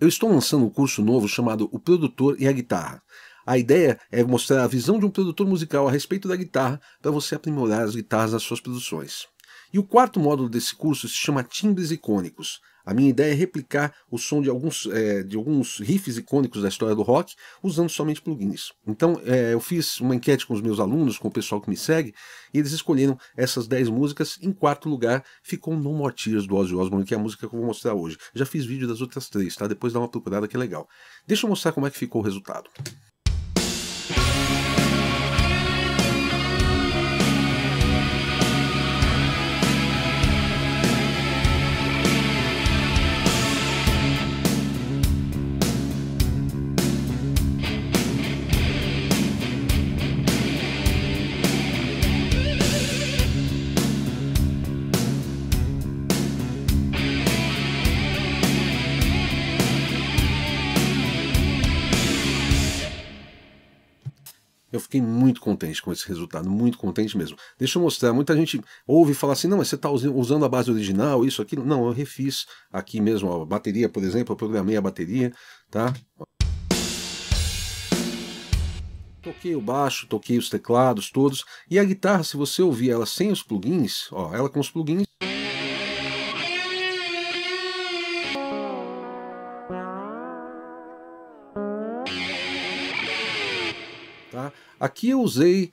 Eu estou lançando um curso novo chamado O Produtor e a Guitarra. A ideia é mostrar a visão de um produtor musical a respeito da guitarra para você aprimorar as guitarras nas suas produções. E o quarto módulo desse curso se chama Timbres Icônicos. A minha ideia é replicar o som de alguns riffs icônicos da história do rock usando somente plugins. Então eu fiz uma enquete com os meus alunos, com o pessoal que me segue, e eles escolheram essas 10 músicas. Em quarto lugar ficou No More Tears, do Ozzy Osbourne, que é a música que eu vou mostrar hoje. Já fiz vídeo das outras 3, tá? Depois dá uma procurada que é legal. Deixa eu mostrar como é que ficou o resultado. Eu fiquei muito contente com esse resultado, muito contente mesmo. Deixa eu mostrar, muita gente ouve falar assim, não, mas você está usando a base original, isso, aquilo. Não, eu refiz aqui mesmo a bateria, por exemplo, eu programei a bateria, tá? Toquei o baixo, toquei os teclados todos. E a guitarra, se você ouvir ela sem os plugins, ó, ela com os plugins... Tá? Aqui eu usei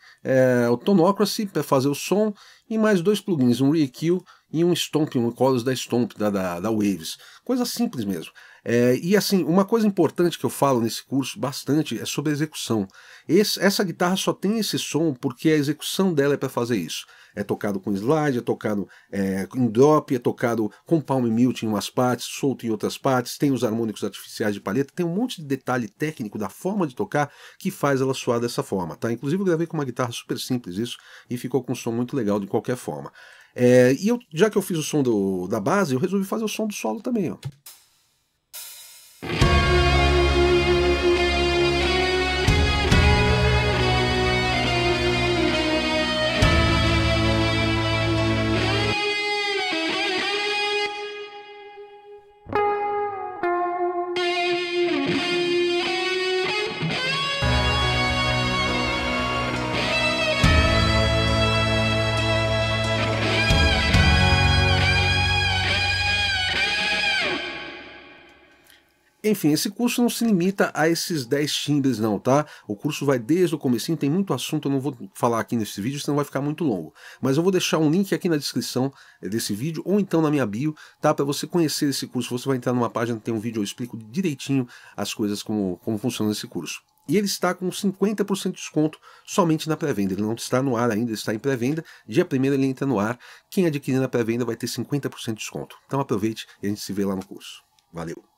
o Tonocracy para fazer o som e mais 2 plugins, um Rekill e um Stomp, um chorus da Stomp, da Waves. Coisa simples mesmo. E assim, uma coisa importante que eu falo nesse curso bastante é sobre a execução. Essa guitarra só tem esse som porque a execução dela é para fazer isso. É tocado com slide, é tocado em drop, é tocado com palm mute em umas partes, solto em outras partes, tem os harmônicos artificiais de palheta, tem um monte de detalhe técnico da forma de tocar que faz ela soar dessa forma, tá? Inclusive eu gravei com uma guitarra super simples isso e ficou com um som muito legal de qualquer forma. E eu, já que eu fiz o som da base, eu resolvi fazer o som do solo também, ó. Enfim, esse curso não se limita a esses 10 timbres não, tá? O curso vai desde o comecinho, tem muito assunto, eu não vou falar aqui nesse vídeo, senão vai ficar muito longo. Mas eu vou deixar um link aqui na descrição desse vídeo, ou então na minha bio, tá? Para você conhecer esse curso, você vai entrar numa página, tem um vídeo, eu explico direitinho as coisas, como funciona esse curso. E ele está com 50% de desconto somente na pré-venda. Ele não está no ar ainda, ele está em pré-venda. Dia 1º ele entra no ar. Quem adquirir na pré-venda vai ter 50% de desconto. Então aproveite e a gente se vê lá no curso. Valeu!